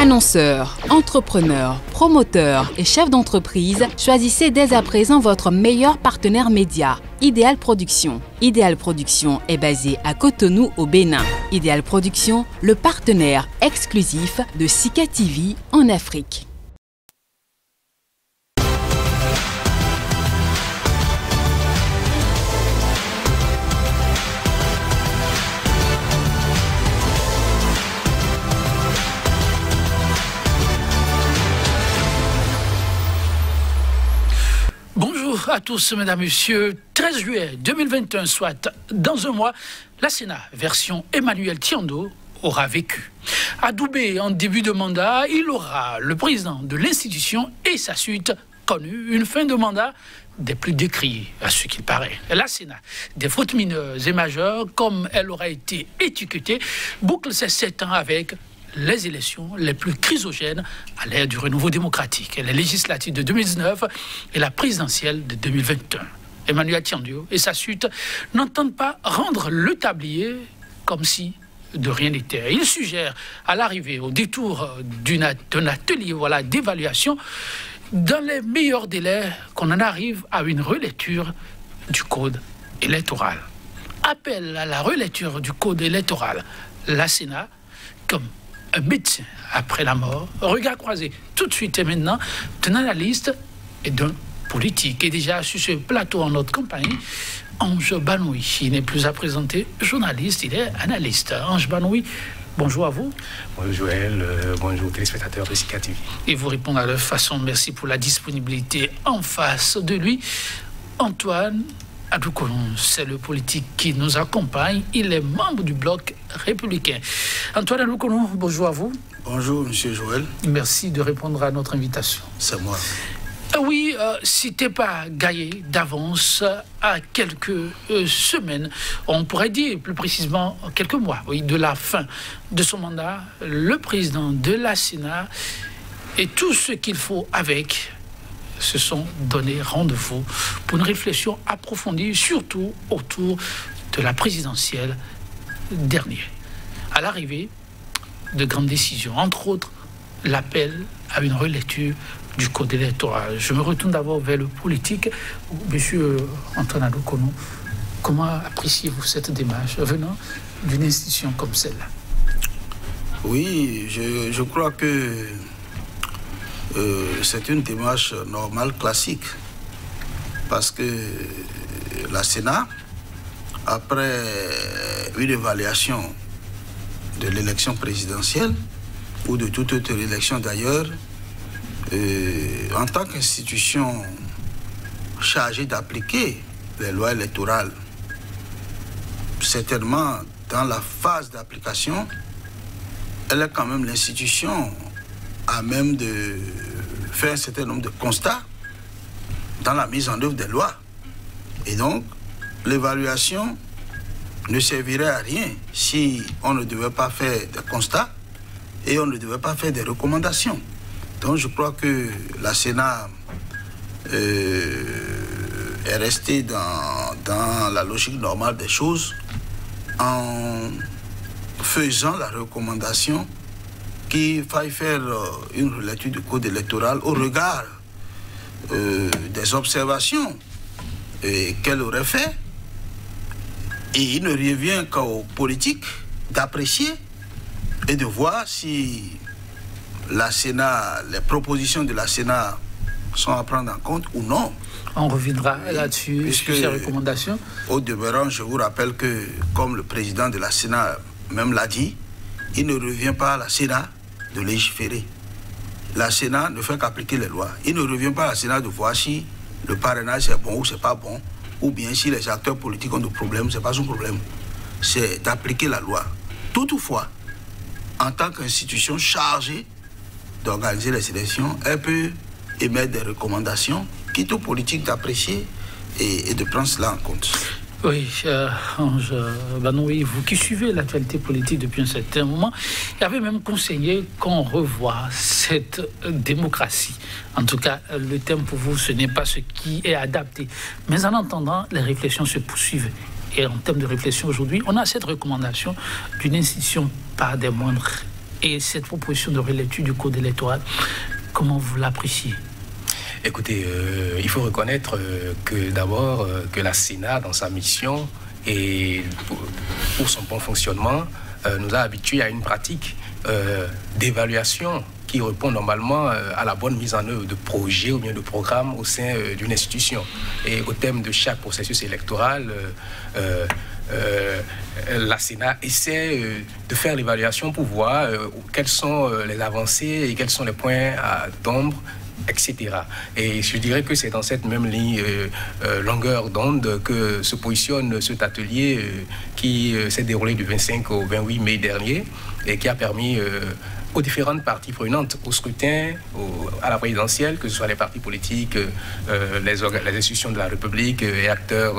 Annonceurs, entrepreneurs, promoteurs et chefs d'entreprise, choisissez dès à présent votre meilleur partenaire média, Ideal Production. Ideal Production est basé à Cotonou au Bénin. Ideal Production, le partenaire exclusif de Sika TV en Afrique. Bonjour à tous, mesdames, messieurs. 13 juillet 2021, soit dans un mois, la CENA, version Emmanuel Tiando, aura vécu. Adoubé en début de mandat, il aura, le président de l'institution et sa suite, connu une fin de mandat des plus décriés, à ce qu'il paraît. La CENA, des fautes mineures et majeures, comme elle aura été étiquetée, boucle ses 7 ans avec les élections les plus chrysogènes à l'ère du renouveau démocratique, les législatives de 2019 et la présidentielle de 2021. Emmanuel Tiando et sa suite n'entendent pas rendre le tablier comme si de rien n'était. Ils suggèrent à l'arrivée, au détour d'un atelier d'évaluation, dans les meilleurs délais, qu'on en arrive à une relecture du code électoral. Appel à la relecture du code électoral. La CENA, comme un médecin après la mort, regard croisé tout de suite et maintenant d'un analyste et d'un politique. Et déjà sur ce plateau en notre compagnie, Ange Banoui. Il n'est plus à présenter journaliste, il est analyste. Ange Banoui, bonjour à vous. Bonjour Joël, bonjour téléspectateurs de Sika TV. Et vous répondre à leur façon, merci pour la disponibilité. En face de lui, Antoine Adoukonou, c'est le politique qui nous accompagne. Il est membre du Bloc républicain. Antoine Adoukonou, bonjour à vous. Bonjour, monsieur Joël. Merci de répondre à notre invitation. C'est moi. Oui, c'était pas gagné d'avance à quelques semaines, on pourrait dire plus précisément quelques mois, oui, de la fin de son mandat, le président de la CENA et tout ce qu'il faut avec se sont donné rendez-vous pour une réflexion approfondie, surtout autour de la présidentielle dernière. À l'arrivée de grandes décisions, entre autres l'appel à une relecture du code électoral. Je me retourne d'abord vers le politique. Monsieur Antoine Adoukonou, comment appréciez-vous cette démarche venant d'une institution comme celle-là? Oui, je crois que c'est une démarche normale, classique, parce que la CENA, après une évaluation de l'élection présidentielle, ou de toute autre élection d'ailleurs, en tant qu'institution chargée d'appliquer les lois électorales, certainement dans la phase d'application, elle est quand même l'institution à même de faire un certain nombre de constats dans la mise en œuvre des lois. Et donc, l'évaluation ne servirait à rien si on ne devait pas faire des constats et on ne devait pas faire des recommandations. Donc, je crois que la CENA est restée dans la logique normale des choses en faisant la recommandation qu'il faille faire une relecture du code électoral au regard des observations qu'elle aurait faites. Et il ne revient qu'aux politiques d'apprécier et de voir si la CENA, les propositions de la CENA sont à prendre en compte ou non. On reviendra là-dessus, sur ces recommandations. Au demeurant, je vous rappelle que, comme le président de la CENA même l'a dit, il ne revient pas à la CENA de légiférer. La CENA ne fait qu'appliquer les lois. Il ne revient pas à la CENA de voir si le parrainage c'est bon ou c'est pas bon, ou bien si les acteurs politiques ont des problèmes, c'est pas son problème. C'est d'appliquer la loi. Toutefois, en tant qu'institution chargée d'organiser les élections, elle peut émettre des recommandations qui sont politiques d'apprécier et de prendre cela en compte. Oui, Ange Banoui, vous qui suivez l'actualité politique depuis un certain moment, il avait même conseillé qu'on revoie cette démocratie. En tout cas, le thème pour vous, ce n'est pas ce qui est adapté. Mais en entendant, les réflexions se poursuivent. Et en termes de réflexion aujourd'hui, on a cette recommandation d'une institution, pas des moindres, et cette proposition de rélecture du code électoral, comment vous l'appréciez? Écoutez, il faut reconnaître que d'abord que la CENA, dans sa mission et pour son bon fonctionnement, nous a habitués à une pratique d'évaluation qui répond normalement à la bonne mise en œuvre de projets ou bien de programmes au sein d'une institution. Et au terme de chaque processus électoral, la CENA essaie de faire l'évaluation pour voir quelles sont les avancées et quels sont les points d'ombre, etc. Et je dirais que c'est dans cette même ligne, longueur d'onde que se positionne cet atelier qui s'est déroulé du 25 au 28 mai dernier et qui a permis aux différentes parties prenantes, au scrutin, à la présidentielle, que ce soit les partis politiques, les institutions de la République et acteurs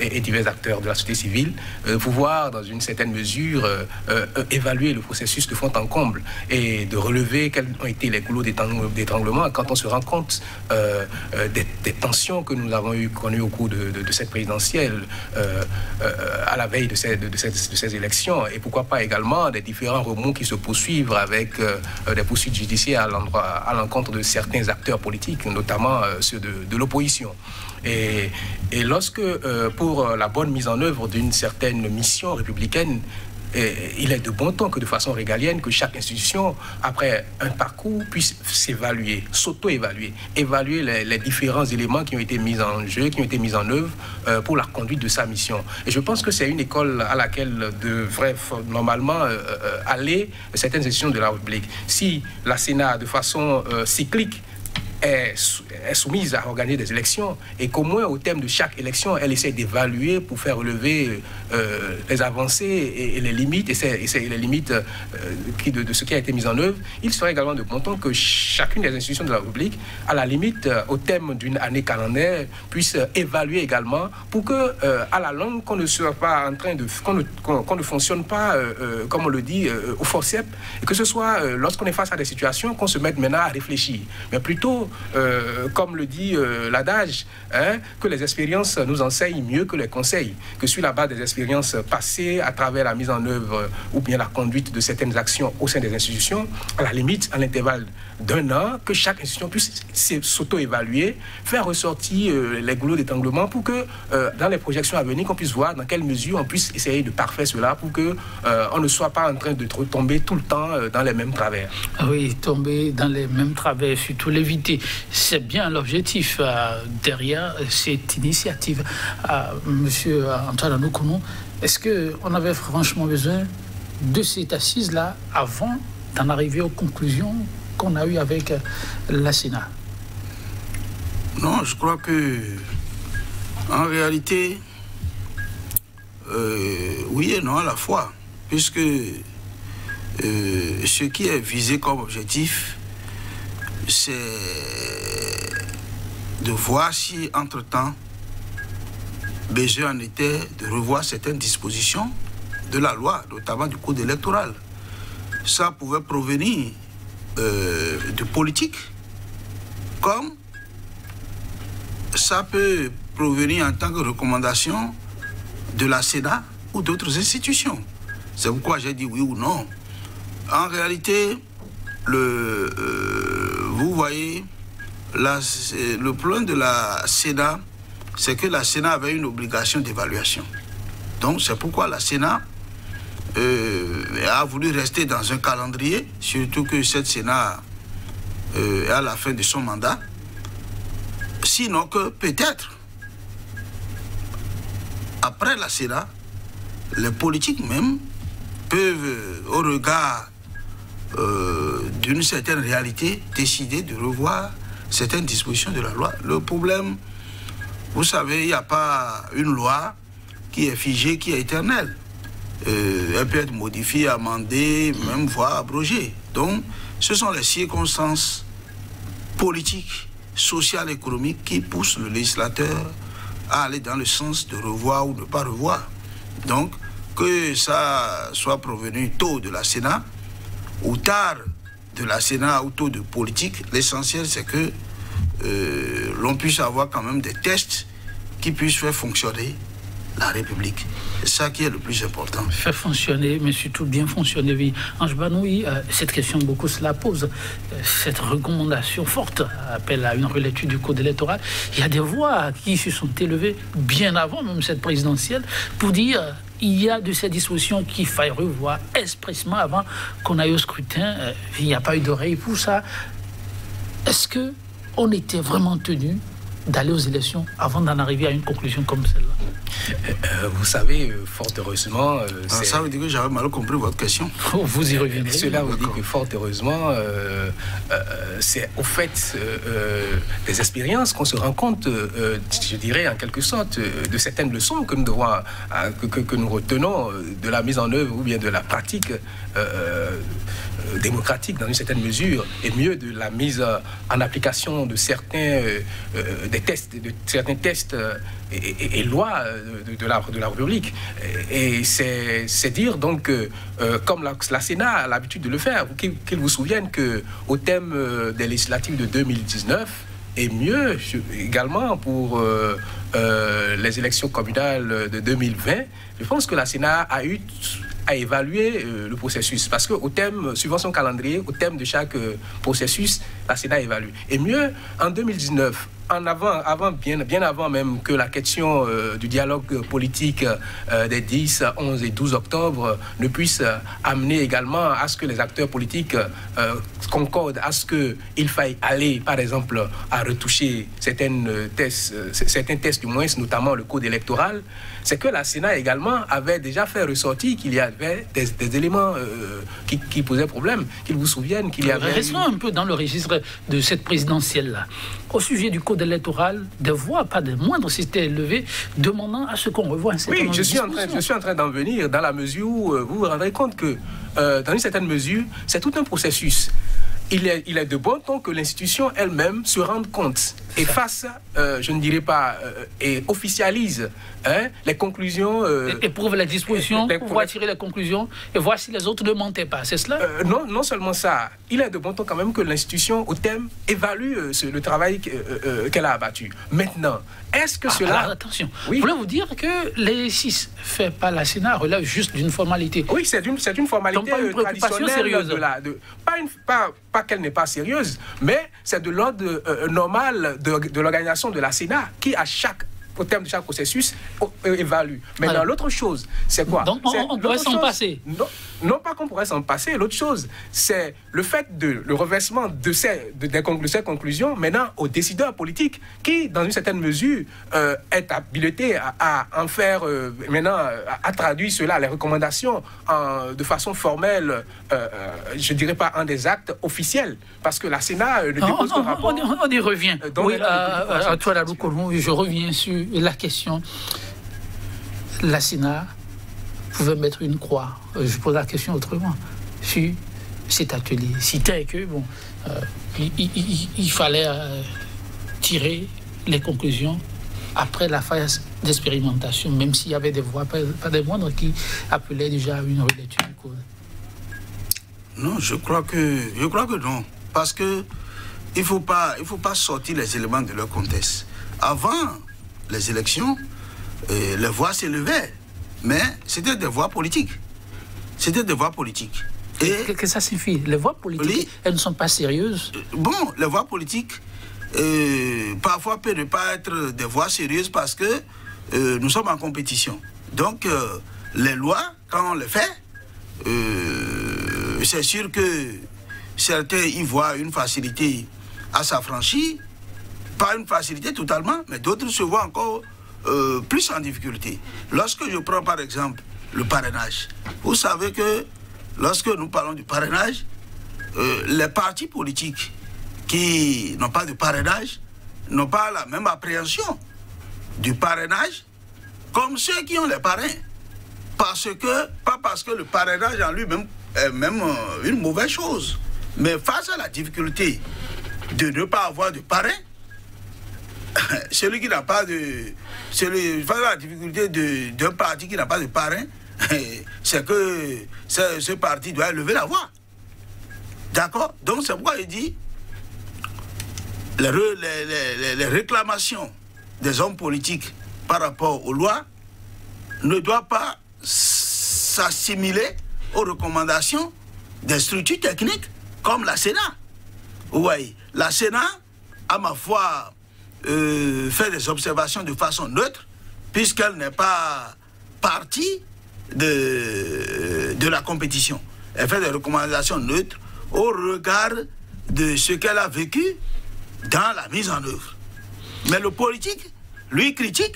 et divers acteurs de la société civile, pouvoir, dans une certaine mesure, évaluer le processus de fond en comble et de relever quels ont été les goulots d'étranglement quand on se rend compte des tensions que nous avons connues au cours de cette présidentielle, à la veille de ces élections, et pourquoi pas également des différents remous qui se poursuivent avec des poursuites judiciaires à l'encontre de certains acteurs politiques, notamment ceux de l'opposition. Et lorsque, pour la bonne mise en œuvre d'une certaine mission républicaine, il est de bon temps que, de façon régalienne, que chaque institution, après un parcours, puisse s'évaluer, s'auto-évaluer, évaluer les différents éléments qui ont été mis en jeu, qui ont été mis en œuvre pour la conduite de sa mission. Et je pense que c'est une école à laquelle devrait normalement aller certaines institutions de la République. Si la CENA, de façon cyclique, est soumise à organiser des élections et qu'au moins au terme de chaque élection, elle essaie d'évaluer pour faire relever les avancées et les limites, de ce qui a été mis en œuvre. Il serait également de bon temps que chacune des institutions de la République, à la limite, au terme d'une année calendaire, puisse évaluer également pour que, à la longue, qu'on ne soit pas en train de... qu'on ne fonctionne pas, comme on le dit, au forceps, et que ce soit lorsqu'on est face à des situations, qu'on se mette maintenant à réfléchir, mais plutôt comme le dit l'adage, hein, que les expériences nous enseignent mieux que les conseils, que sur la base des expériences passées à travers la mise en œuvre ou bien la conduite de certaines actions au sein des institutions, à la limite, à l'intervalle d'un an, que chaque institution puisse s'auto-évaluer, faire ressortir les goulots d'étranglement pour que dans les projections à venir, qu'on puisse voir dans quelle mesure on puisse essayer de parfaire cela pour que on ne soit pas en train de tomber tout le temps dans les mêmes travers. Oui, tomber dans les mêmes travers, surtout l'éviter. C'est bien l'objectif derrière cette initiative. Monsieur Antoine Adoukonou, est-ce qu'on avait franchement besoin de cette assise-là avant d'en arriver aux conclusions qu'on a eues avec la CENA? Non, je crois que en réalité, oui et non à la fois, puisque ce qui est visé comme objectif, c'est de voir si, entre-temps, besoin en était de revoir certaines dispositions de la loi, notamment du code électoral. Ça pouvait provenir de politique, comme ça peut provenir en tant que recommandation de la CENA ou d'autres institutions. C'est pourquoi j'ai dit oui ou non. En réalité, vous voyez, le problème de la CENA, c'est que la CENA avait une obligation d'évaluation. Donc c'est pourquoi la CENA a voulu rester dans un calendrier, surtout que cette CENA est à la fin de son mandat. Sinon que peut-être, après la CENA, les politiques même peuvent, au regard d'une certaine réalité, décider de revoir certaines dispositions de la loi. Le problème, vous savez, il n'y a pas une loi qui est figée, qui est éternelle. Elle peut être modifiée, amendée, même voire abrogée. Donc, ce sont les circonstances politiques, sociales, économiques qui poussent le législateur à aller dans le sens de revoir ou de ne pas revoir. Donc, que ça soit provenu tôt de la CENA, ou tard de la CENA ou tôt de politique, l'essentiel c'est que l'on puisse avoir quand même des tests qui puissent faire fonctionner la République. C'est ça qui est le plus important. Faire fonctionner, mais surtout bien fonctionner. Oui. Ange Banoui, cette question, beaucoup se la posent. Cette recommandation forte appelle à une relecture du code électoral. Il y a des voix qui se sont élevées bien avant même cette présidentielle pour dire il y a de ces dispositions qu'il faille revoir expressément avant qu'on aille au scrutin. Il n'y a pas eu d'oreille pour ça. Est-ce que on était vraiment tenu d'aller aux élections avant d'en arriver à une conclusion comme celle-là? Vous savez, fort heureusement... ça veut dire que j'avais mal compris votre question. Vous y reviendrez. Cela vous dit que fort heureusement, c'est au fait des expériences qu'on se rend compte, je dirais en quelque sorte, de certaines leçons que nous devons, que nous retenons de la mise en œuvre ou bien de la pratique démocratique dans une certaine mesure, et mieux de la mise en application de certains... de certains tests et lois de la République. Et c'est dire donc, comme la CENA a l'habitude de le faire, qu'ils vous souviennent qu'au thème des législatives de 2019, et mieux également pour les élections communales de 2020, je pense que la CENA a eu... à évaluer le processus. Parce que, suivant son calendrier, au thème de chaque processus, la CENA évalue. Et mieux, en 2019, bien avant même que la question du dialogue politique des 10, 11 et 12 octobre ne puisse amener également à ce que les acteurs politiques concordent, à ce qu'il faille aller, par exemple, à retoucher certains tests du moins, notamment le code électoral, c'est que la CENA également avait déjà fait ressortir qu'il y avait des éléments qui posaient problème, qu'ils vous souviennent qu'il y avait... Restons un peu dans le registre de cette présidentielle-là. Au sujet du code électoral, des voix, pas des moindres, s'étaient élevées, demandant à ce qu'on revoie un certain nombre de dispositions. Oui, je suis en train d'en venir, dans la mesure où vous vous rendrez compte que, dans une certaine mesure, c'est tout un processus. Il est de bon temps que l'institution elle-même se rende compte et fasse, je ne dirais pas, et officialise les conclusions. Éprouve la disposition, pouvoir tirer les conclusions et voir si les autres ne mentaient pas, c'est cela? Non seulement ça, il est de bon temps quand même que l'institution, au thème, évalue le travail qu'elle a abattu. Maintenant, est-ce que cela... Alors, attention, oui. Je voulais vous dire que les 6 faits par la CENA relèvent juste d'une formalité. Oui, c'est une formalité traditionnelle. Sérieuse. Pas qu'elle n'est pas sérieuse, mais c'est de l'ordre normal de l'organisation de la CENA qui, au terme de chaque processus, évalue. Mais dans l'autre chose, c'est quoi? Donc on pourrait s'en passer. Non pas qu'on pourrait s'en passer. L'autre chose, c'est le fait le reversement de ces conclusions maintenant aux décideurs politiques qui, dans une certaine mesure, est habilité à en faire, maintenant, à traduire cela, les recommandations de façon formelle, je dirais pas en des actes officiels, parce que la CENA ne dépose pas de rapport. On y revient. Oui, Antoine Adoukonou, je reviens sur la question. La CENA pouvait mettre une croix. Je pose la question autrement. Sur cet atelier, c'était que bon, il fallait tirer les conclusions après la phase d'expérimentation, même s'il y avait des voix, pas des moindres, qui appelaient déjà à une relecture du code. Non, je crois que non, parce que il faut pas sortir les éléments de leur contexte. Avant les élections, les voix s'élevaient. Mais c'était des voix politiques. C'était des voix politiques. Et que ça suffit. Les voix politiques, elles ne sont pas sérieuses. Bon, les voix politiques, parfois, peuvent ne pas être des voix sérieuses parce que nous sommes en compétition. Donc, les lois, quand on les fait, c'est sûr que certains y voient une facilité à s'affranchir. Pas une facilité totalement, mais d'autres se voient encore... plus en difficulté. Lorsque je prends par exemple le parrainage, vous savez que lorsque nous parlons du parrainage, les partis politiques qui n'ont pas de parrainage n'ont pas la même appréhension du parrainage comme ceux qui ont les parrains. Pas parce que le parrainage en lui-même est même une mauvaise chose, mais face à la difficulté de ne pas avoir de parrain, celui qui n'a pas de... Face à la difficulté d'un parti qui n'a pas de parrain, c'est que ce parti doit lever la voix. D'accord? Donc c'est pourquoi je dis les réclamations des hommes politiques par rapport aux lois ne doit pas s'assimiler aux recommandations des structures techniques comme la CENA. Oui, la CENA, à ma foi, fait des observations de façon neutre, puisqu'elle n'est pas partie de la compétition. Elle fait des recommandations neutres au regard de ce qu'elle a vécu dans la mise en œuvre. Mais le politique, lui, critique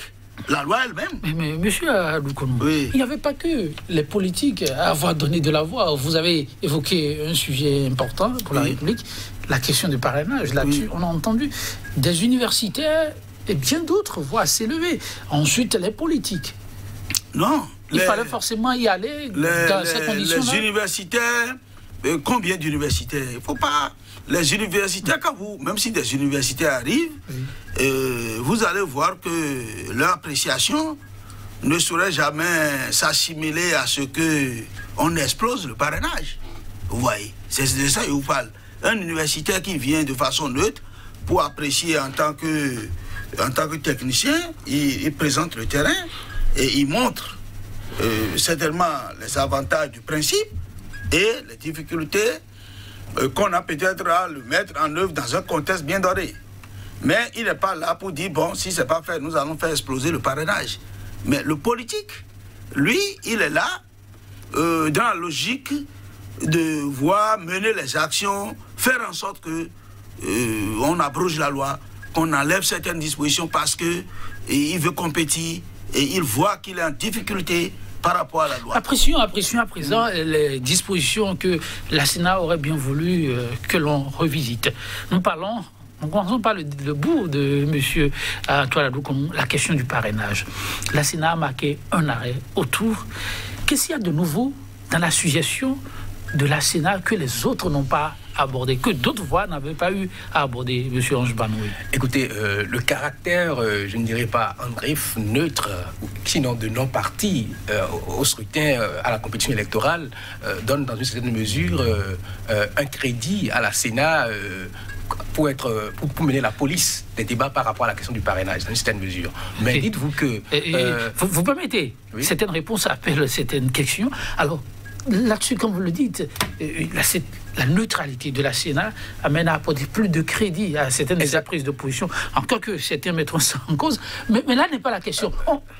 la loi elle-même. Mais monsieur Adoukonou, oui, il n'y avait pas que les politiques à avoir donné de la voix. Vous avez évoqué un sujet important pour la République, la question du parrainage. Là-dessus, on a entendu des universitaires et bien d'autres voix s'élever. Ensuite, les politiques. Non. Il fallait forcément y aller dans ces conditions-là. Les universitaires, combien d'universitaires? Il ne faut pas... Les universitaires, quand vous, même si des universitaires arrivent, vous allez voir que leur appréciation ne saurait jamais s'assimiler à ce qu'on explose le parrainage. Vous voyez, c'est de ça que je vous parle. Un universitaire qui vient de façon neutre pour apprécier en tant que technicien, il présente le terrain et il montre certainement les avantages du principe et les difficultés qu'on a peut-être à le mettre en œuvre dans un contexte bien doré. Mais il n'est pas là pour dire, bon, si ce n'est pas fait, nous allons faire exploser le parrainage. Mais le politique, lui, il est là dans la logique de voir mener les actions, faire en sorte que on abroge la loi, qu'on enlève certaines dispositions parce qu'il veut compétir et il voit qu'il est en difficulté par rapport à la loi. Apprécions à présent les dispositions que la Sénat aurait bien voulu que l'on revisite. Nous commençons par le bout de M. Antoine Adoukonou, la question du parrainage. La Sénat a marqué un arrêt autour. Qu'est-ce qu'il y a de nouveau dans la suggestion de la Sénat que les autres n'ont pas abordé, que d'autres voix n'avaient pas eu à aborder, M. Ange Banoui? Écoutez, le caractère, je ne dirais pas en griffe, neutre, sinon de non-parti au scrutin, à la compétition électorale, donne dans une certaine mesure un crédit à la Sénat pour mener la police des débats par rapport à la question du parrainage, dans une certaine mesure. Mais dites-vous que... Vous permettez, certaines réponses appellent certaines questions. Alors, là-dessus, comme vous le dites, la neutralité de la Sénat amène à apporter plus de crédit à certaines des prises de position, encore que certains mettront ça en cause. Mais là n'est pas la question.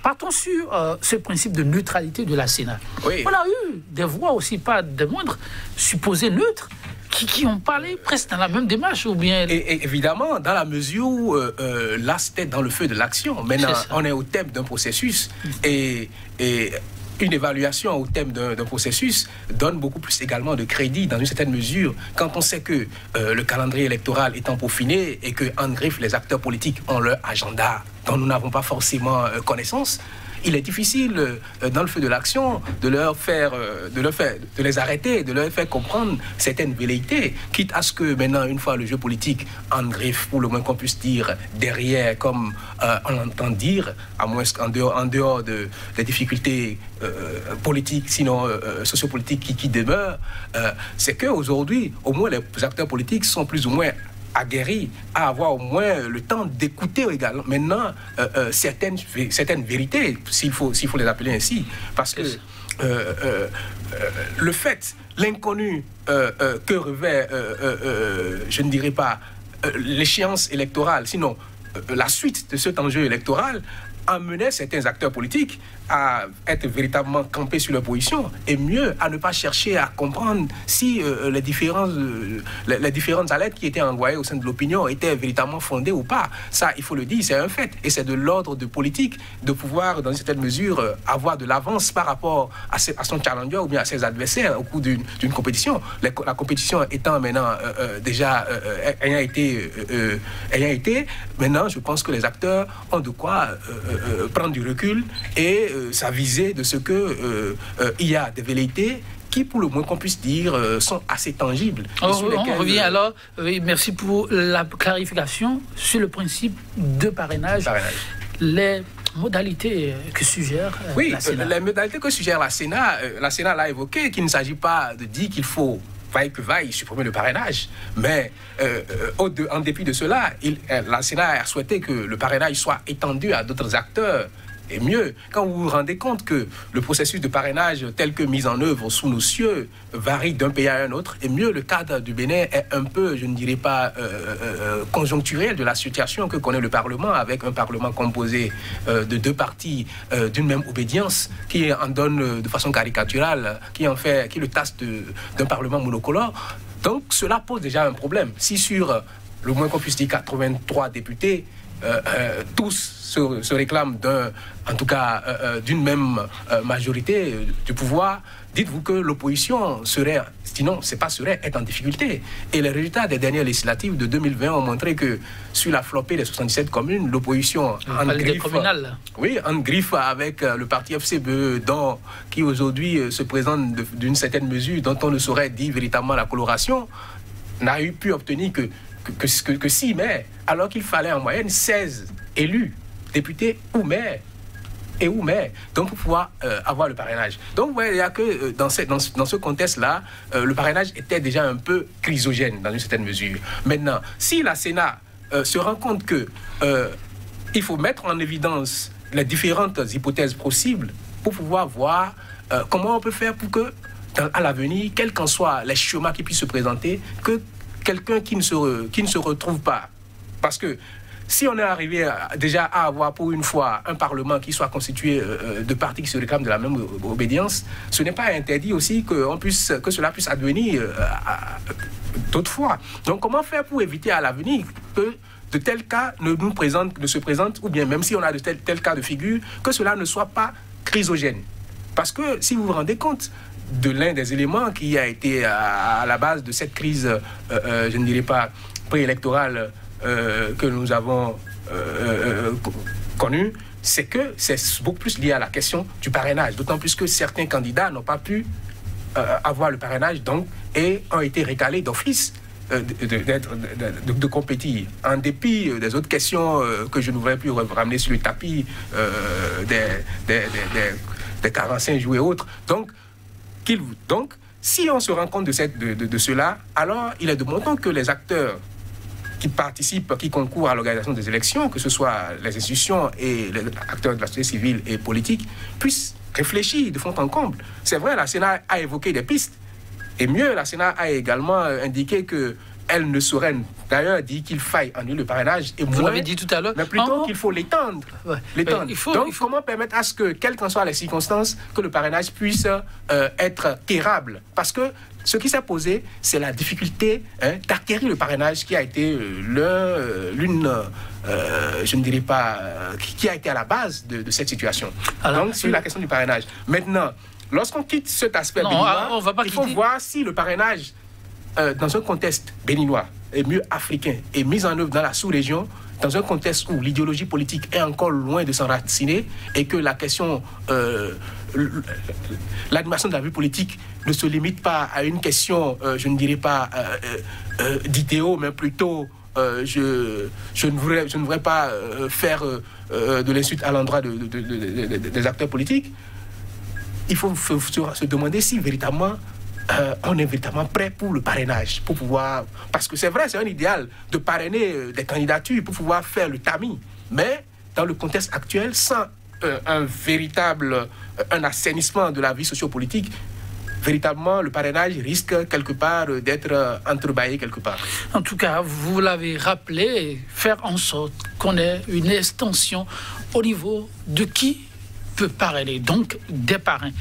Partons sur ce principe de neutralité de la Sénat. Oui. On a eu des voix aussi, pas des moindres, supposées neutres, qui ont parlé presque dans la même démarche, ou bien... Et évidemment, dans la mesure où, là, c'était dans le feu de l'action. Maintenant, on est au thème d'un processus, et une évaluation au thème d'un processus donne beaucoup plus également de crédit dans une certaine mesure quand on sait que le calendrier électoral étant peaufiné et que, en griffe, les acteurs politiques ont leur agenda dont nous n'avons pas forcément connaissance. Il est difficile, dans le feu de l'action, de les arrêter, de leur faire comprendre certaines velléités, quitte à ce que maintenant, une fois le jeu politique en griffe, pour le moins qu'on puisse dire, derrière, comme on l'entend dire, à moins en dehors des difficultés politiques, sinon sociopolitiques qui demeurent, c'est qu'aujourd'hui, au moins les acteurs politiques sont plus ou moins aguerris à avoir au moins le temps d'écouter également maintenant certaines vérités, s'il faut les appeler ainsi, parce que le fait, l'inconnu que revêt, je ne dirais pas l'échéance électorale, sinon la suite de cet enjeu électoral, amenait certains acteurs politiques à être véritablement campés sur leur position et mieux à ne pas chercher à comprendre si les différentes alertes qui étaient envoyées au sein de l'opinion étaient véritablement fondées ou pas. Ça, il faut le dire, c'est un fait. Et c'est de l'ordre de politique de pouvoir, dans une certaine mesure, avoir de l'avance par rapport à son challenger ou bien à ses adversaires au cours d'une compétition. La compétition étant maintenant déjà ayant été, maintenant, je pense que les acteurs ont de quoi prendre du recul et s'aviser de ce que il y a des velléités qui, pour le moins qu'on puisse dire, sont assez tangibles. On revient alors, merci pour la clarification, sur le principe de parrainage. Les modalités que suggère la Sénat. Les modalités que suggère la Sénat l'a évoqué, qu'il ne s'agit pas de dire qu'il faut vaille que vaille supprimer le parrainage, mais en dépit de cela, la Sénat a souhaité que le parrainage soit étendu à d'autres acteurs Et mieux, quand vous vous rendez compte que le processus de parrainage tel que mis en œuvre sous nos cieux varie d'un pays à un autre, et mieux, le cadre du Bénin est un peu, je ne dirais pas, conjoncturel de la situation que connaît le Parlement, avec un Parlement composé de deux partis d'une même obédience, qui en donne de façon caricaturale, qui le tasse d'un Parlement monocolore. Donc cela pose déjà un problème. Si sur, le moins qu'on puisse dire, 83 députés, tous se réclament d'une même majorité du pouvoir, dites-vous que l'opposition serait, sinon c'est pas serait, est en difficulté. Et les résultats des dernières législatives de 2020 ont montré que sur la flopée des 77 communes, l'opposition en griffe avec le parti FCBE, qui aujourd'hui se présente d'une certaine mesure dont on ne saurait dire véritablement la coloration, n'a eu pu obtenir que 6 maires, alors qu'il fallait en moyenne 16 élus, députés ou maires, donc pour pouvoir avoir le parrainage. Donc vous voyez que dans ce contexte-là, le parrainage était déjà un peu chrysogène dans une certaine mesure. Maintenant, si la Sénat se rend compte que il faut mettre en évidence les différentes hypothèses possibles pour pouvoir voir comment on peut faire pour que, à l'avenir, quels qu'en soient les chemins qui puissent se présenter, que quelqu'un qui ne se retrouve pas. Parce que si on est arrivé déjà à avoir pour une fois un Parlement qui soit constitué de partis qui se réclament de la même obédience, ce n'est pas interdit aussi que cela puisse advenir d'autres fois. Donc comment faire pour éviter à l'avenir que de tels cas ne se présentent, ou bien même si on a de tels cas de figure, que cela ne soit pas chrysogène? Parce que si vous vous rendez compte de l'un des éléments qui a été à la base de cette crise, je ne dirais pas préélectorale, que nous avons connue, c'est que c'est beaucoup plus lié à la question du parrainage, d'autant plus que certains candidats n'ont pas pu avoir le parrainage, donc, et ont été récalés d'office de compétir. En dépit des autres questions que je ne voudrais plus ramener sur le tapis, des 45 jours et autres. Donc, si on se rend compte de cela, alors il est de bon temps que les acteurs qui participent, qui concourent à l'organisation des élections, que ce soit les institutions et les acteurs de la société civile et politique, puissent réfléchir de fond en comble. C'est vrai, la Sénat a évoqué des pistes, et mieux, la Sénat a également indiqué que elle ne saurait d'ailleurs dire qu'il faille annuler le parrainage, et vous l'avez dit tout à l'heure, mais plutôt qu'il faut l'étendre. Ouais. Donc, comment permettre à ce que, quelles qu'en soient les circonstances, que le parrainage puisse être térable? Parce que ce qui s'est posé, c'est la difficulté d'acquérir le parrainage, qui a été je ne dirais pas, qui a été à la base de cette situation. Alors, donc, sur la question du parrainage. Maintenant, lorsqu'on quitte cet aspect béninois, il faut voir si le parrainage, dans un contexte béninois et mieux africain, et mis en œuvre dans la sous-région, dans un contexte où l'idéologie politique est encore loin de s'enraciner, et que la question, l'animation de la vie politique ne se limite pas à une question, je ne dirais pas d'idéaux, mais plutôt je ne voudrais pas faire de l'insulte à l'endroit des acteurs politiques. Il faut se demander si véritablement on est véritablement prêt pour le parrainage, pour pouvoir, parce que c'est vrai, c'est un idéal de parrainer des candidatures pour pouvoir faire le tamis, mais dans le contexte actuel, sans un véritable assainissement de la vie sociopolitique, véritablement, le parrainage risque quelque part d'être entrebâillé quelque part. En tout cas, vous l'avez rappelé, faire en sorte qu'on ait une extension au niveau de qui peut parrainer, donc des parrains.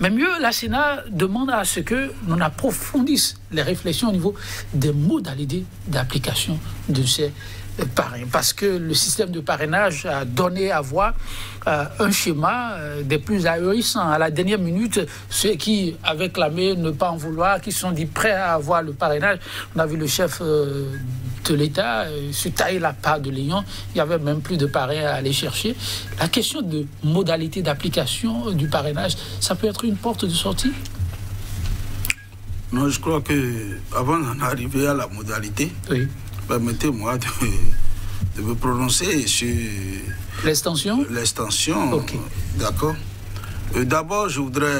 Mais mieux, la Sénat demande à ce que l'on approfondisse les réflexions au niveau des modalités d'application de ces parrains. Parce que le système de parrainage a donné à voir un schéma des plus ahurissants. À la dernière minute, ceux qui avaient clamé ne pas en vouloir, qui se sont dit prêts à avoir le parrainage, on a vu le chef de l'État se tailler la part de lion, il n'y avait même plus de parrain à aller chercher. La question de modalité d'application du parrainage, ça peut être une porte de sortie? Non, je crois que avant d'en arriver à la modalité, oui, permettez-moi de me prononcer sur l'extension. L'extension, okay. D'accord. D'abord, je voudrais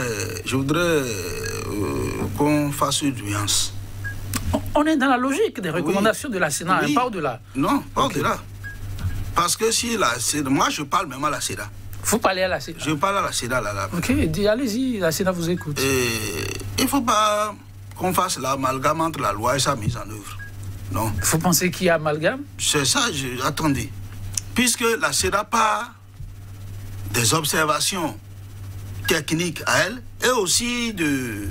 qu'on fasse une nuance. On est dans la logique des recommandations, oui, de la Sénat, oui, hein, pas au-delà. Non, pas au-delà. Parce que si la Sénat... Moi, je parle même à la Sénat. Vous parlez à la CENA? Je parle à la CENA. Là. Ok, allez-y, la CENA vous écoute. Il ne faut pas qu'on fasse l'amalgame entre la loi et sa mise en œuvre. Non. Vous pensez qu'il y a amalgame? C'est ça, attendez. Puisque la CENA part des observations techniques à elle et aussi des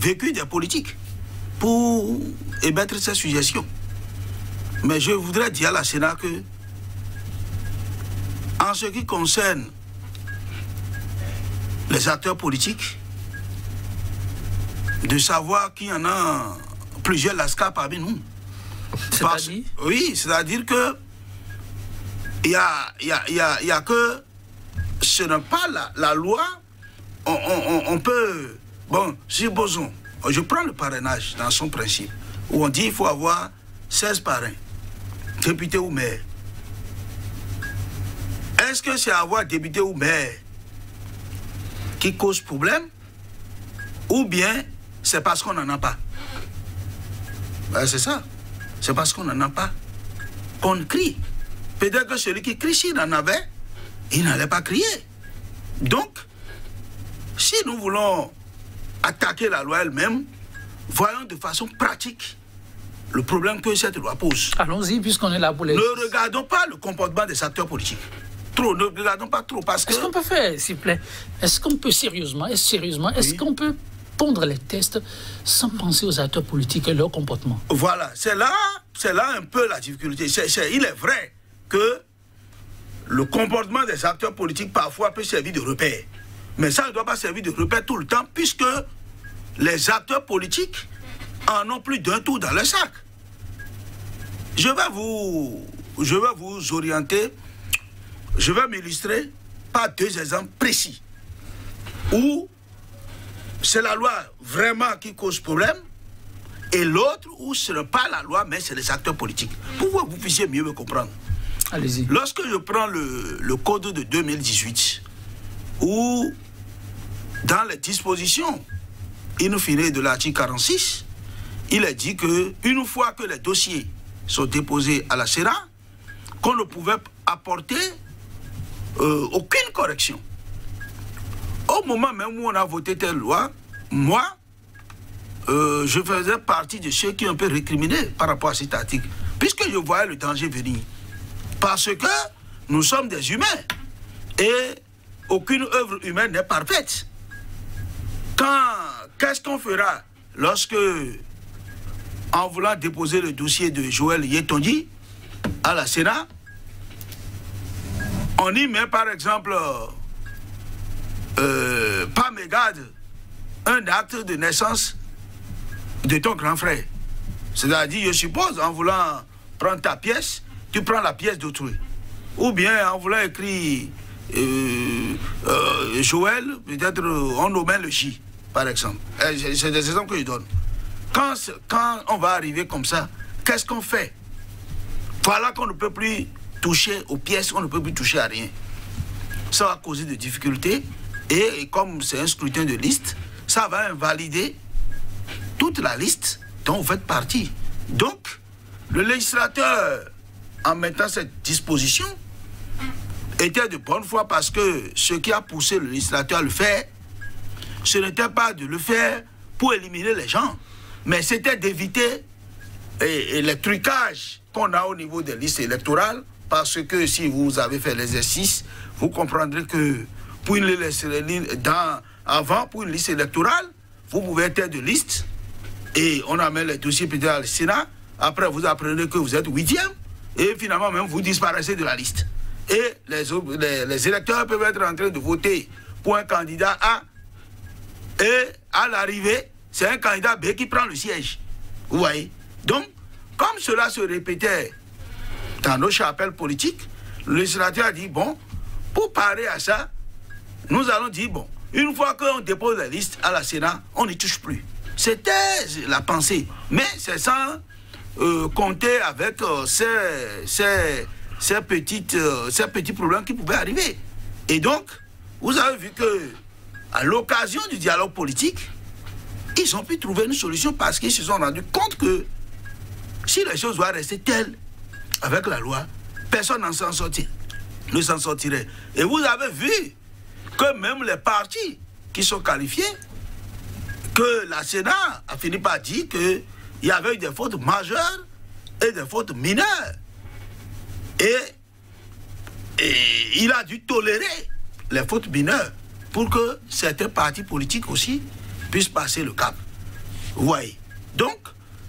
vécus des politiques pour émettre ses suggestions. Mais je voudrais dire à la CENA que en ce qui concerne les acteurs politiques, de savoir qu'il y en a plusieurs lascars parmi nous. C'est-à-dire? Oui, c'est-à-dire que il y a que ce n'est pas la loi. On peut... Bon, supposons, je prends le parrainage dans son principe, où on dit qu'il faut avoir 16 parrains, députés ou maires. Est-ce que c'est avoir député ou maire qui cause problème, ou bien c'est parce qu'on n'en a pas? Ben c'est ça. C'est parce qu'on n'en a pas qu'on crie. Peut-être que celui qui crie, s'il en avait, il n'allait pas crier. Donc, si nous voulons attaquer la loi elle-même, voyons de façon pratique le problème que cette loi pose. Allons-y, puisqu'on est là pour les... Ne regardons pas le comportement des acteurs politiques. Trop, ne regardons pas trop, parce que... Est-ce qu'on peut faire, s'il vous plaît? Est-ce qu'on peut sérieusement, oui. Est-ce qu'on peut pondre les tests sans penser aux acteurs politiques et leur comportement? Voilà, c'est là un peu la difficulté. Il est vrai que le comportement des acteurs politiques parfois peut servir de repère. Mais ça ne doit pas servir de repère tout le temps, puisque les acteurs politiques en ont plus d'un tour dans le sac. Je vais vous orienter, je vais m'illustrer par deux exemples précis où c'est la loi vraiment qui cause problème et l'autre où ce n'est pas la loi mais c'est les acteurs politiques. Pour que vous puissiez mieux me comprendre. Allez-y. Lorsque je prends le code de 2018, où dans les dispositions in fine de l'article 46, il est dit qu'une fois que les dossiers sont déposés à la CENA, qu'on ne pouvait apporter aucune correction. Au moment même où on a voté telle loi, moi, je faisais partie de ceux qui ont un peu récriminé par rapport à cet article, puisque je voyais le danger venir. Parce que nous sommes des humains et aucune œuvre humaine n'est parfaite. Qu'est-ce qu'on fera lorsque, en voulant déposer le dossier de Joël Yétondi à la Sénat, on y met par exemple, par mégarde, un acte de naissance de ton grand frère? C'est-à-dire, je suppose, en voulant prendre ta pièce, tu prends la pièce d'autrui. Ou bien en voulant écrire Joël, peut-être on nommait le J, par exemple. C'est des exemples que je donne. Quand on va arriver comme ça, qu'est-ce qu'on fait? Voilà qu'on ne peut plus toucher aux pièces, on ne peut plus toucher à rien. Ça va causer des difficultés et comme c'est un scrutin de liste, ça va invalider toute la liste dont vous faites partie. Donc, le législateur, en mettant cette disposition, était de bonne foi parce que ce qui a poussé le législateur à le faire, ce n'était pas de le faire pour éliminer les gens, mais c'était d'éviter les trucages qu'on a au niveau des listes électorales, parce que si vous avez fait l'exercice, vous comprendrez que pour une liste, avant, pour une liste électorale, vous pouvez être de liste et on amène les dossiers peut-être à la Sénat, après vous apprenez que vous êtes 8e et finalement même vous disparaissez de la liste. Et les électeurs peuvent être en train de voter pour un candidat A. Et à l'arrivée, c'est un candidat B qui prend le siège. Vous voyez? Donc, comme cela se répétait dans nos chapelles politiques, le législateur a dit, bon, pour parer à ça, nous allons dire, bon, une fois qu'on dépose la liste à la Sénat, on n'y touche plus. C'était la pensée. Mais c'est sans compter avec ces petits problèmes qui pouvaient arriver. Et donc, vous avez vu que, à l'occasion du dialogue politique, ils ont pu trouver une solution parce qu'ils se sont rendus compte que si les choses doivent rester telles avec la loi, personne n'en s'en sortit. ne s'en sortirait. Et vous avez vu que même les partis qui sont qualifiés, que la Sénat a fini par dire qu'il y avait eu des fautes majeures et des fautes mineures. Et il a dû tolérer les fautes mineures pour que certains partis politiques aussi puissent passer le cap. Vous voyez. Donc,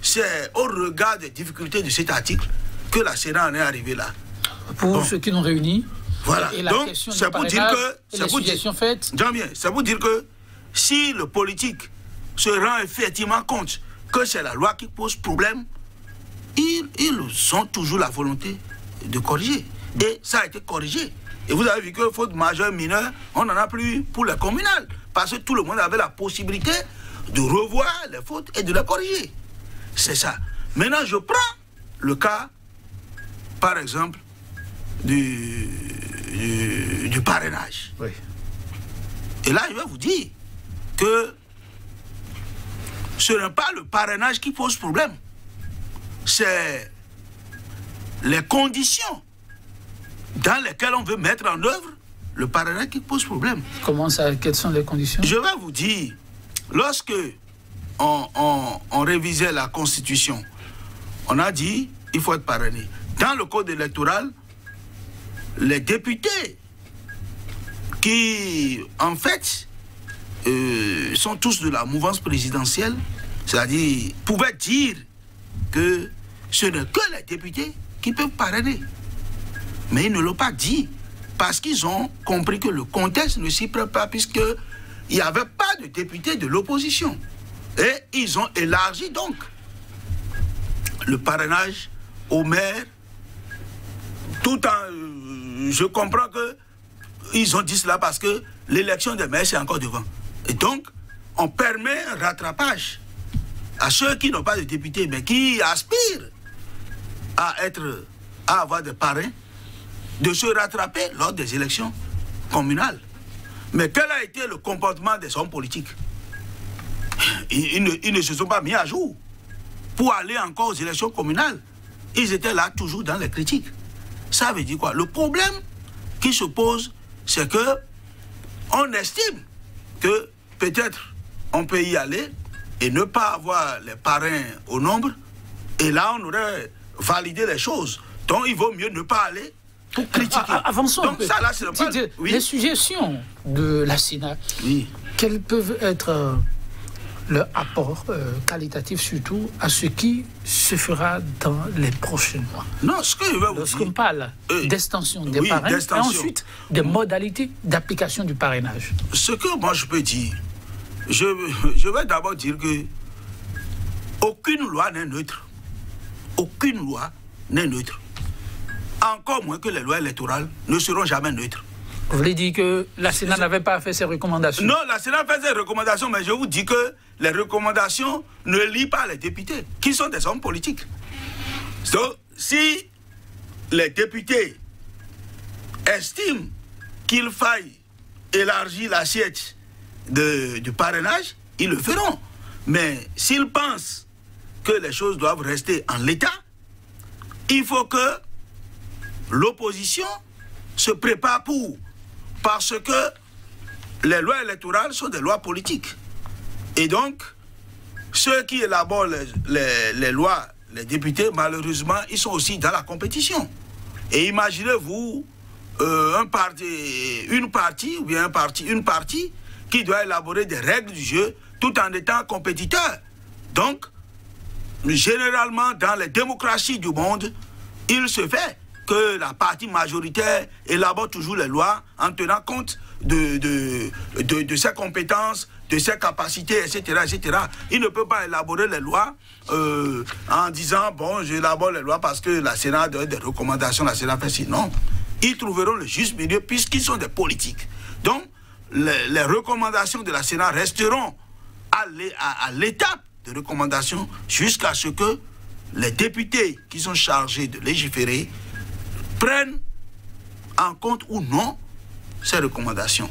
c'est au regard des difficultés de cet article que la Sénat en est arrivée là. Pour bon. Ceux qui nous réunis. Voilà. Et la donc, c'est pour dire que... C'est pour dire que si le politique se rend effectivement compte que c'est la loi qui pose problème, ils ont toujours la volonté de corriger. Et ça a été corrigé. Et vous avez vu que faute majeure, mineure, on n'en a plus pour les communales. Parce que tout le monde avait la possibilité de revoir les fautes et de les corriger. C'est ça. Maintenant, je prends le cas, par exemple, du parrainage. Oui. Et là, je vais vous dire que ce n'est pas le parrainage qui pose problème. C'est les conditions dans lesquelles on veut mettre en œuvre le parrainage qui pose problème. Comment ça? Quelles sont les conditions? Je vais vous dire, lorsque on révisait la Constitution, on a dit il faut être parrainé. Dans le code électoral, les députés qui, en fait, sont tous de la mouvance présidentielle, c'est-à-dire, pouvaient dire que ce n'est que les députés qui peuvent parrainer. Mais ils ne l'ont pas dit parce qu'ils ont compris que le contexte ne s'y prête pas puisqu'il n'y avait pas de députés de l'opposition. Et ils ont élargi donc le parrainage aux maires tout en... Je comprends qu'ils ont dit cela parce que l'élection des maires, c'est encore devant. Et donc, on permet un rattrapage à ceux qui n'ont pas de députés, mais qui aspirent à avoir des parrains, de se rattraper lors des élections communales. Mais quel a été le comportement des hommes politiques? Ils ne se sont pas mis à jour pour aller encore aux élections communales. Ils étaient là toujours dans les critiques. Ça veut dire quoi? Le problème qui se pose, c'est que on estime que peut-être on peut y aller et ne pas avoir les parrains au nombre, et là on aurait validé les choses. Donc il vaut mieux ne pas aller pour critiquer. Avançons. Donc ça là c'est le problème. Les suggestions de la Sénat, quels peuvent être leur apport qualitatif surtout à ce qui se fera dans les prochains mois? Non, ce que je veux vous dire... Lorsqu'on parle d'extension des parrains et ensuite des modalités d'application du parrainage. Ce que moi je peux dire, je vais d'abord dire que aucune loi n'est neutre. Aucune loi n'est neutre. Encore moins que les lois électorales ne seront jamais neutres. Vous voulez dire que la Sénat n'avait pas fait ses recommandations? Non, la Sénat fait ses recommandations, mais je vous dis que les recommandations ne lient pas les députés, qui sont des hommes politiques. Donc, si les députés estiment qu'il faille élargir l'assiette du parrainage, ils le feront. Mais s'ils pensent que les choses doivent rester en l'état, il faut que l'opposition se prépare pour... Parce que les lois électorales sont des lois politiques. Et donc, ceux qui élaborent les lois, les députés, malheureusement, ils sont aussi dans la compétition. Et imaginez-vous une partie qui doit élaborer des règles du jeu tout en étant compétiteur. Donc, généralement, dans les démocraties du monde, il se fait que la partie majoritaire élabore toujours les lois en tenant compte de ses compétences, de ses capacités, etc., etc. Il ne peut pas élaborer les lois en disant « bon, j'élabore les lois parce que la Sénat donne des recommandations, la Sénat fait ci ». Non, ils trouveront le juste milieu puisqu'ils sont des politiques. Donc, les recommandations de la Sénat resteront à l'étape de recommandation jusqu'à ce que les députés qui sont chargés de légiférer prennent en compte ou non ces recommandations.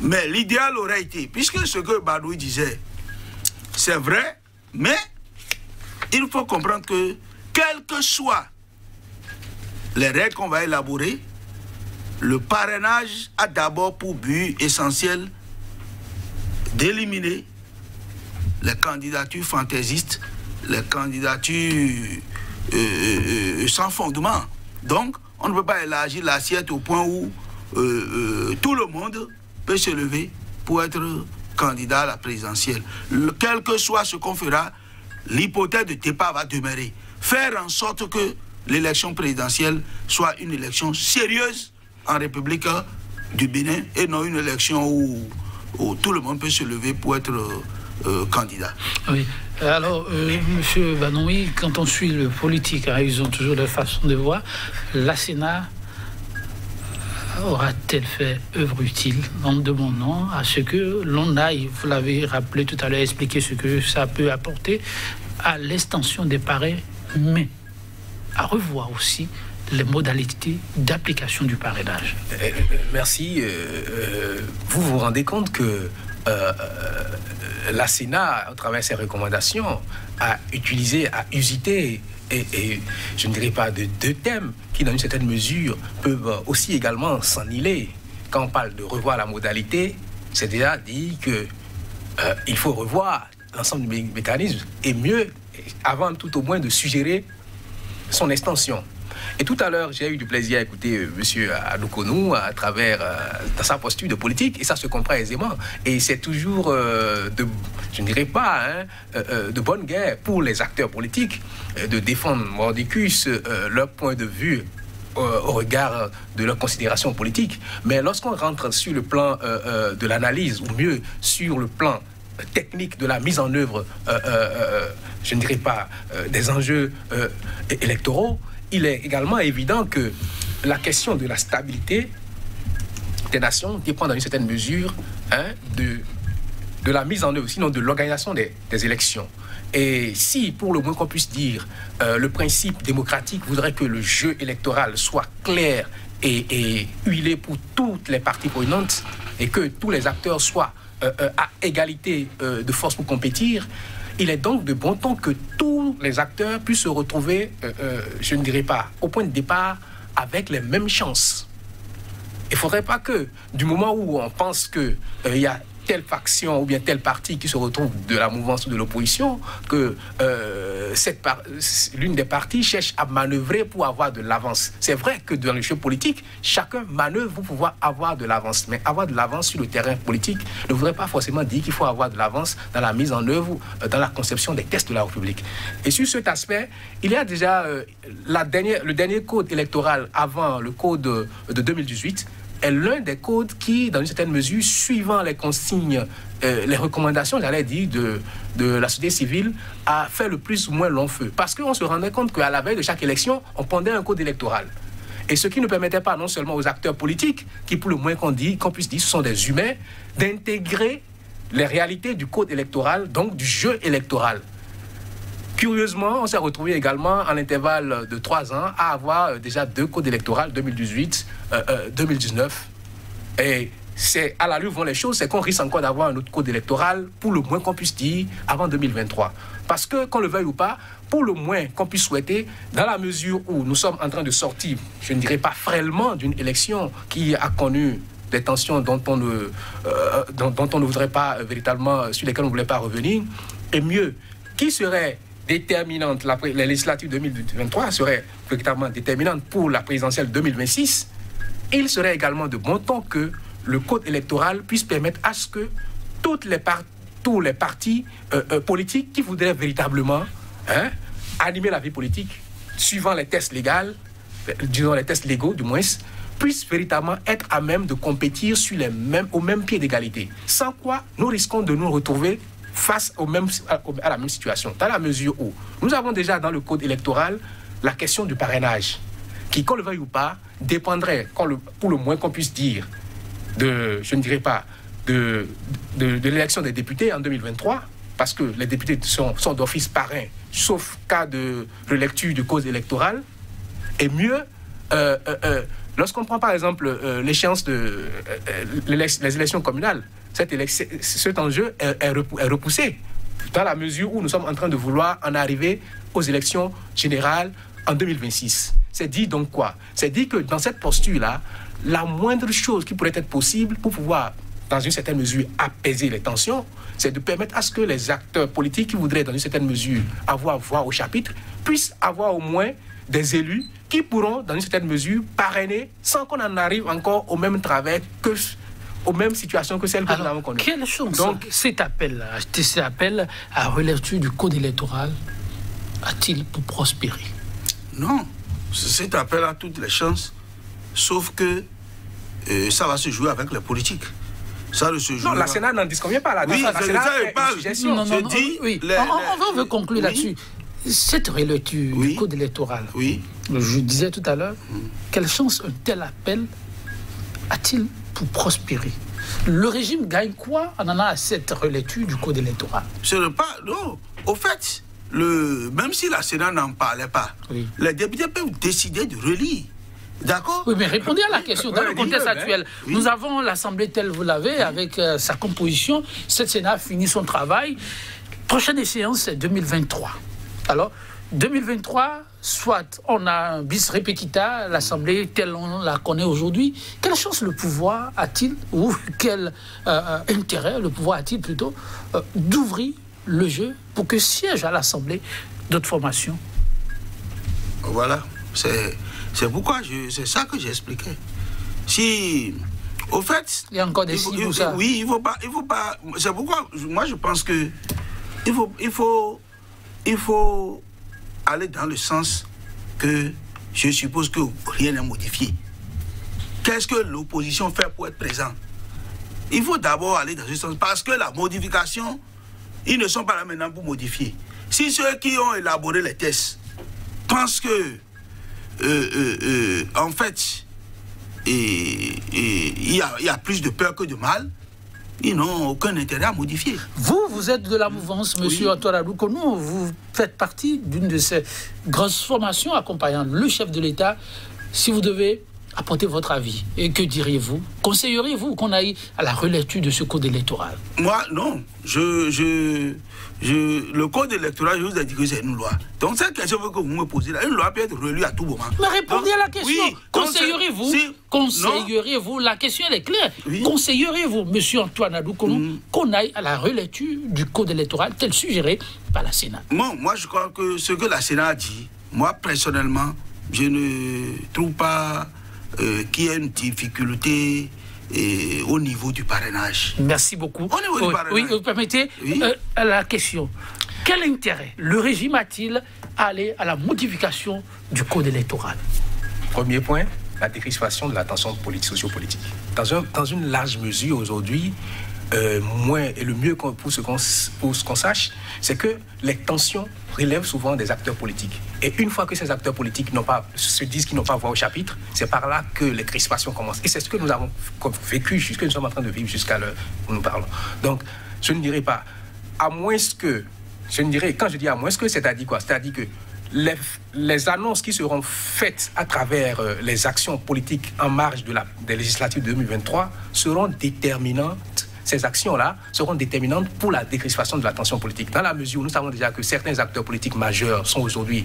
Mais l'idéal aurait été, puisque ce que Banoui disait, c'est vrai, mais il faut comprendre que, quelles que soient les règles qu'on va élaborer, Le parrainage a d'abord pour but essentiel d'éliminer les candidatures fantaisistes, les candidatures sans fondement. Donc, on ne peut pas élargir l'assiette au point où tout le monde peut se lever pour être candidat à la présidentielle. Quel que soit ce qu'on fera, l'hypothèse de départ va demeurer. Faire en sorte que l'élection présidentielle soit une élection sérieuse en République du Bénin et non une élection où, tout le monde peut se lever pour être candidat. Oui. Alors, M. Banoui, quand on suit le politique, hein, ils ont toujours leur façon de voir. La CENA aura-t-elle fait œuvre utile en demandant à ce que l'on aille, vous l'avez rappelé tout à l'heure, expliquer ce que ça peut apporter à l'extension des parrains, mais à revoir aussi les modalités d'application du parrainage. Merci. Vous vous rendez compte que la CENA, à travers ses recommandations, a utilisé, a usité, et je ne dirais pas de deux thèmes qui, dans une certaine mesure, peuvent aussi également s'ennihiler. Quand on parle de revoir la modalité, c'est déjà dit qu'il faut revoir l'ensemble du mécanisme et mieux, avant tout au moins, de suggérer son extension. Et tout à l'heure, j'ai eu du plaisir à écouter M. Adoukonou à travers dans sa posture de politique, et ça se comprend aisément. Et c'est toujours, je ne dirais pas, hein, de bonne guerre pour les acteurs politiques de défendre mordicus leur point de vue au regard de leurs considérations politiques. Mais lorsqu'on rentre sur le plan de l'analyse, ou mieux, sur le plan technique de la mise en œuvre, je ne dirais pas, des enjeux électoraux, il est également évident que la question de la stabilité des nations dépend dans une certaine mesure, hein, de la mise en œuvre, sinon de l'organisation des élections. Et si, pour le moins qu'on puisse dire, le principe démocratique voudrait que le jeu électoral soit clair et huilé pour toutes les parties prenantes et que tous les acteurs soient à égalité de force pour compétir, il est donc de bon temps que tous les acteurs puissent se retrouver, je ne dirais pas, au point de départ, avec les mêmes chances. Il ne faudrait pas que, du moment où on pense qu'il y a telle faction ou bien telle partie qui se retrouve de la mouvance ou de l'opposition, que l'une des parties cherche à manœuvrer pour avoir de l'avance. C'est vrai que dans le jeu politique, chacun manœuvre pour pouvoir avoir de l'avance. Mais avoir de l'avance sur le terrain politique ne voudrait pas forcément dire qu'il faut avoir de l'avance dans la mise en œuvre, dans la conception des textes de la République. Et sur cet aspect, il y a déjà le dernier code électoral avant le code de 2018, est l'un des codes qui, dans une certaine mesure, suivant les consignes, les recommandations, j'allais dire, de la société civile, a fait le plus ou moins long feu. Parce qu'on se rendait compte qu'à la veille de chaque élection, on pendait un code électoral. Et ce qui ne permettait pas non seulement aux acteurs politiques, qui pour le moins qu'on puisse dire, ce sont des humains, d'intégrer les réalités du code électoral, donc du jeu électoral. Curieusement, on s'est retrouvé également, à l'intervalle de 3 ans, à avoir déjà 2 codes électoraux, 2018, 2019. Et c'est à la lueur vont les choses, c'est qu'on risque encore d'avoir un autre code électoral, pour le moins qu'on puisse dire, avant 2023. Parce que, qu'on le veuille ou pas, pour le moins qu'on puisse souhaiter, dans la mesure où nous sommes en train de sortir, je ne dirais pas frêlement, d'une élection qui a connu des tensions dont on ne voudrait pas véritablement, sur lesquelles on ne voulait pas revenir, et mieux, qui serait déterminante, la législative 2023 serait véritablement déterminante pour la présidentielle 2026, il serait également de bon temps que le code électoral puisse permettre à ce que tous les partis politiques qui voudraient véritablement, hein, animer la vie politique, suivant les tests légaux, disons les tests légaux du moins, puissent véritablement être à même de compétir sur les mêmes, au même pied d'égalité. Sans quoi, nous risquons de nous retrouver face à la même situation, dans la mesure où nous avons déjà dans le code électoral la question du parrainage, qui, qu'on le veuille ou pas, dépendrait, pour le moins qu'on puisse dire, je ne dirais pas, de l'élection des députés en 2023, parce que les députés sont d'office parrain, sauf cas de relecture du code électoral, et mieux, lorsqu'on prend par exemple l'échéance de les élections communales, cet enjeu est repoussé dans la mesure où nous sommes en train de vouloir en arriver aux élections générales en 2026. C'est dit donc quoi? C'est dit que dans cette posture-là, la moindre chose qui pourrait être possible pour pouvoir, dans une certaine mesure, apaiser les tensions, c'est de permettre à ce que les acteurs politiques qui voudraient, dans une certaine mesure, avoir voix au chapitre, puissent avoir au moins des élus qui pourront, dans une certaine mesure, parrainer sans qu'on en arrive encore au même travers que... aux mêmes situations que celles que nous avons connues. Quelle chance. Donc, cet appel, à relève-tu du code électoral, a-t-il pour prospérer? Non. Cet appel a toutes les chances, sauf que ça va se jouer avec les politiques. Ça ne se joue non, la CENA n'en disconvient pas. Là, oui, la CENA parle. On veut conclure là-dessus. Cette relève-tu du code électoral, je disais tout à l'heure, quelle chance un tel appel a-t-il pour prospérer? Le régime gagne quoi en allant à cette relecture du code électoral? Ce n'est pas... Non. Au fait, même si la Sénat n'en parlait pas, les députés peuvent décider de relire. D'accord? Oui, mais répondez à la question. Dans le contexte actuel, nous avons l'Assemblée telle vous l'avez, avec sa composition. Cette Sénat finit son travail. Prochaine séance, c'est 2023. Alors, 2023... Soit on a un bis repetita, l'Assemblée telle on la connaît aujourd'hui. Quelle chance le pouvoir a-t-il, ou quel intérêt le pouvoir a-t-il plutôt, d'ouvrir le jeu pour que siègent à l'Assemblée d'autres formations? Voilà, c'est pourquoi, c'est ça que j'expliquais. Si, au fait... Il y a encore des signes pour ça. Oui, il faut pas... C'est pourquoi, moi je pense que il faut aller dans le sens que je suppose que rien n'est modifié. Qu'est-ce que l'opposition fait pour être présente? Il faut d'abord aller dans ce sens, parce que la modification, ils ne sont pas là maintenant pour modifier. Si ceux qui ont élaboré les tests pensent que, en fait, il y a plus de peur que de mal, ils n'ont aucun intérêt à modifier. Vous êtes de la mouvance, monsieur Antoine Adoukonou. Vous faites partie d'une de ces grosses formations accompagnant le chef de l'État. Si vous devez apporter votre avis, et que diriez-vous? Conseilleriez-vous qu'on aille à la relecture de ce code électoral? Moi, non. Le code électoral, je vous ai dit que c'est une loi. Donc, cette question que vous me posez là, une loi peut être relue à tout moment. Mais répondez à la question. Conseilleriez-vous? Conseilleriez-vous? La question, elle est claire. Conseilleriez-vous, monsieur Antoine Adoukonou, qu'on aille à la relecture du code électoral, tel suggéré par la Sénat? Bon, moi, je crois que ce que la Sénat a dit, moi, personnellement, je ne trouve pas... qui a une difficulté au niveau du parrainage. Merci beaucoup. Au niveau du parrainage. Oui, vous permettez la question. Quel intérêt le régime a-t-il à aller à la modification du code électoral? Premier point, la décrispation de la tension socio-politique. Dans une large mesure aujourd'hui, le mieux pour ce qu'on sache, c'est que les tensions relèvent souvent des acteurs politiques. Et une fois que ces acteurs politiques se disent qu'ils n'ont pas voix au chapitre, c'est par là que les crispations commencent. Et c'est ce que nous avons vécu, ce que nous sommes en train de vivre jusqu'à l'heure où nous parlons. Donc, je ne dirais pas, à moins que, quand je dis à moins que, c'est-à-dire quoi? C'est-à-dire que les annonces qui seront faites à travers les actions politiques en marge des législatives 2023 seront déterminantes. Ces actions-là seront déterminantes pour la décrispation de la tension politique. Dans la mesure où nous savons déjà que certains acteurs politiques majeurs sont aujourd'hui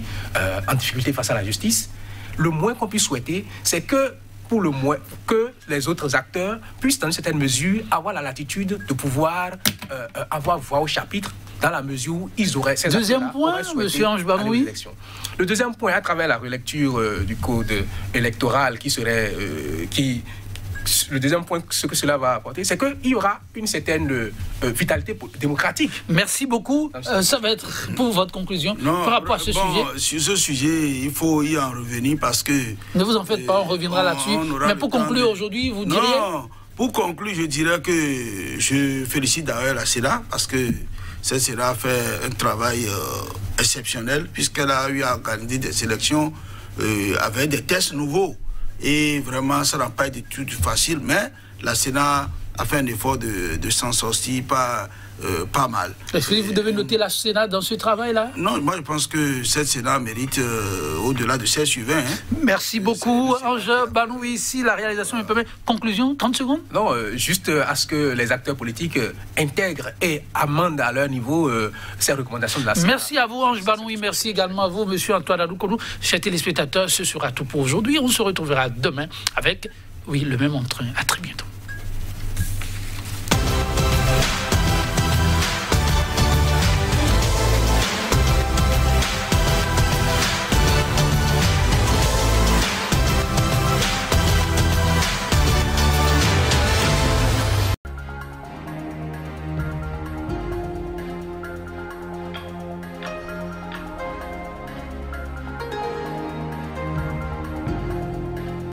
en difficulté face à la justice, le moins qu'on puisse souhaiter, c'est que, pour le moins, que les autres acteurs puissent, dans une certaine mesure, avoir la latitude de pouvoir avoir voix au chapitre, dans la mesure où ils auraient... Deuxième point, monsieur Ange Banoui. Le deuxième point, à travers la relecture du code électoral qui serait... Le deuxième point, ce que cela va apporter, c'est qu'il y aura une certaine vitalité démocratique. Merci beaucoup. Ça va être pour votre conclusion par rapport à ce sujet. Sur ce sujet, il faut y en revenir parce que... Ne vous en faites pas, on reviendra là-dessus. Mais pour conclure aujourd'hui, vous diriez... Non, pour conclure, je dirais que je félicite d'ailleurs la CENA parce que cette CENA a fait un travail exceptionnel puisqu'elle a eu à organiser des élections avec des tests nouveaux. Et vraiment, ça n'a pas été tout facile, mais la Sénat a fait un effort de s'en sortir pas mal. Est-ce que vous devez noter la Sénat dans ce travail-là? Non, moi je pense que cette Sénat mérite au-delà de 16/20. Hein. Merci beaucoup, Ange Banoui, ici, la réalisation me permet. Conclusion, 30 secondes? Non, juste à ce que les acteurs politiques intègrent et amendent à leur niveau ces recommandations de la Sénat. Merci à vous, Ange Banoui, merci également à vous, monsieur Antoine Adoukonou. Chers téléspectateurs, ce sera tout pour aujourd'hui. On se retrouvera demain avec Oui, le même entrain. À très bientôt.